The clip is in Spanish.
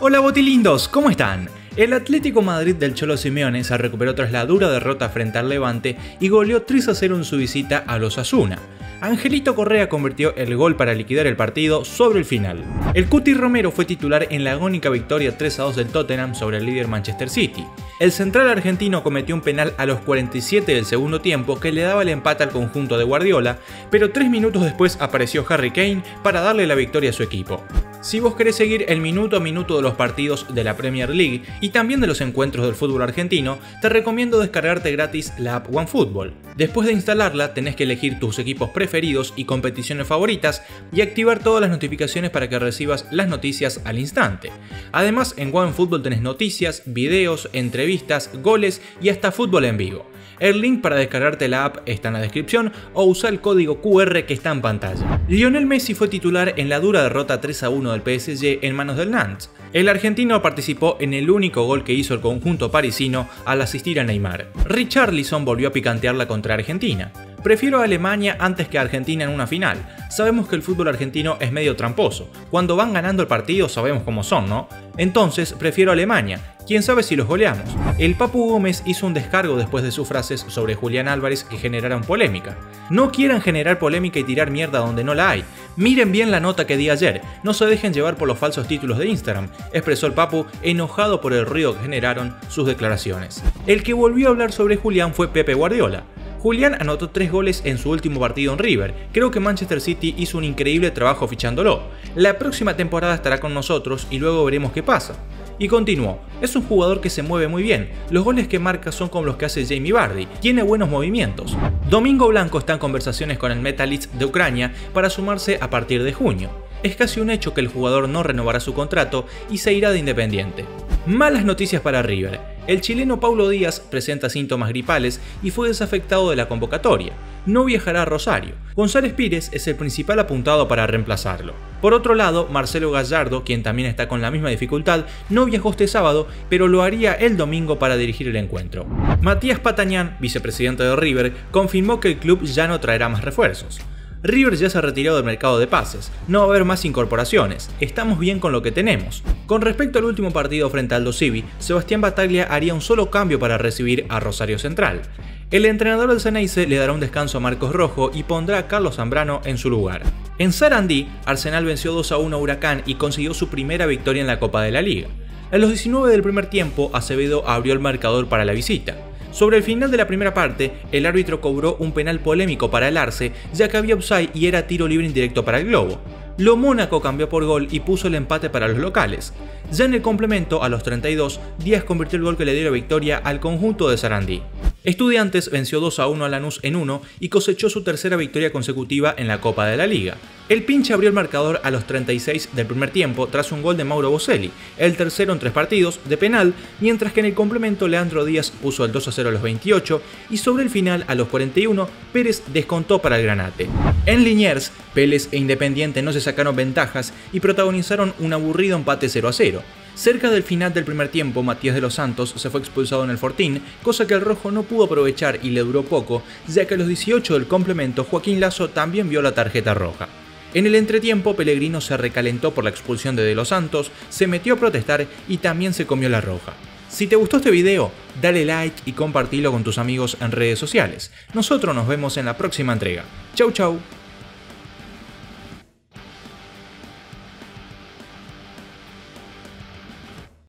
Hola Botilindos, ¿cómo están? El Atlético Madrid del Cholo Simeone se recuperó tras la dura derrota frente al Levante y goleó 3-0 en su visita a Osasuna. Angelito Correa convirtió el gol para liquidar el partido sobre el final. El Cuti Romero fue titular en la agónica victoria 3-2 del Tottenham sobre el líder Manchester City. El central argentino cometió un penal a los 47 del segundo tiempo que le daba el empate al conjunto de Guardiola, pero 3 minutos después apareció Harry Kane para darle la victoria a su equipo. Si vos querés seguir el minuto a minuto de los partidos de la Premier League y también de los encuentros del fútbol argentino, te recomiendo descargarte gratis la app OneFootball. Después de instalarla, tenés que elegir tus equipos preferidos y competiciones favoritas y activar todas las notificaciones para que recibas las noticias al instante. Además, en OneFootball tenés noticias, videos, entrevistas, goles y hasta fútbol en vivo. El link para descargarte la app está en la descripción o usa el código QR que está en pantalla. Lionel Messi fue titular en la dura derrota 3-1 del PSG en manos del Nantes. El argentino participó en el único gol que hizo el conjunto parisino al asistir a Neymar. Richarlison volvió a picantearla contra Argentina. Prefiero a Alemania antes que a Argentina en una final. Sabemos que el fútbol argentino es medio tramposo. Cuando van ganando el partido sabemos cómo son, ¿no? Entonces prefiero a Alemania. ¿Quién sabe si los goleamos? El Papu Gómez hizo un descargo después de sus frases sobre Julián Álvarez que generaron polémica. No quieran generar polémica y tirar mierda donde no la hay. Miren bien la nota que di ayer, no se dejen llevar por los falsos títulos de Instagram, expresó el Papu enojado por el ruido que generaron sus declaraciones. El que volvió a hablar sobre Julián fue Pep Guardiola. Julián anotó 3 goles en su último partido en River, creo que Manchester City hizo un increíble trabajo fichándolo. La próxima temporada estará con nosotros y luego veremos qué pasa. Y continuó, es un jugador que se mueve muy bien, los goles que marca son como los que hace Jamie Vardy, tiene buenos movimientos. Domingo Blanco está en conversaciones con el Metalist de Ucrania para sumarse a partir de junio. Es casi un hecho que el jugador no renovará su contrato y se irá de Independiente. Malas noticias para River. El chileno Paulo Díaz presenta síntomas gripales y fue desafectado de la convocatoria. No viajará a Rosario. González Pírez es el principal apuntado para reemplazarlo. Por otro lado, Marcelo Gallardo, quien también está con la misma dificultad, no viajó este sábado, pero lo haría el domingo para dirigir el encuentro. Matías Patañán, vicepresidente de River, confirmó que el club ya no traerá más refuerzos. River ya se ha retirado del mercado de pases, no va a haber más incorporaciones, estamos bien con lo que tenemos. Con respecto al último partido frente a Aldo Civi, Sebastián Bataglia haría un solo cambio para recibir a Rosario Central. El entrenador del Ceneice le dará un descanso a Marcos Rojo y pondrá a Carlos Zambrano en su lugar. En Sarandí, Arsenal venció 2-1 a Huracán y consiguió su primera victoria en la Copa de la Liga. A los 19 del primer tiempo, Acevedo abrió el marcador para la visita. Sobre el final de la primera parte, el árbitro cobró un penal polémico para el Arce, ya que había offside y era tiro libre indirecto para el Globo. Lo Mónaco cambió por gol y puso el empate para los locales. Ya en el complemento, a los 32, Díaz convirtió el gol que le dio la victoria al conjunto de Sarandí. Estudiantes venció 2-1 a Lanús en 1 y cosechó su tercera victoria consecutiva en la Copa de la Liga. El Pinche abrió el marcador a los 36 del primer tiempo tras un gol de Mauro Boselli, el tercero en 3 partidos, de penal, mientras que en el complemento Leandro Díaz puso el 2-0 a los 28 y sobre el final a los 41 Pérez descontó para el Granate. En Liniers, Pérez e Independiente no se sacaron ventajas y protagonizaron un aburrido empate 0-0. Cerca del final del primer tiempo, Matías de los Santos se fue expulsado en el Fortín, cosa que el Rojo no pudo aprovechar y le duró poco, ya que a los 18 del complemento Joaquín Lazo también vio la tarjeta roja. En el entretiempo, Pellegrino se recalentó por la expulsión de los Santos, se metió a protestar y también se comió la roja. Si te gustó este video, dale like y compartilo con tus amigos en redes sociales. Nosotros nos vemos en la próxima entrega. Chau chau.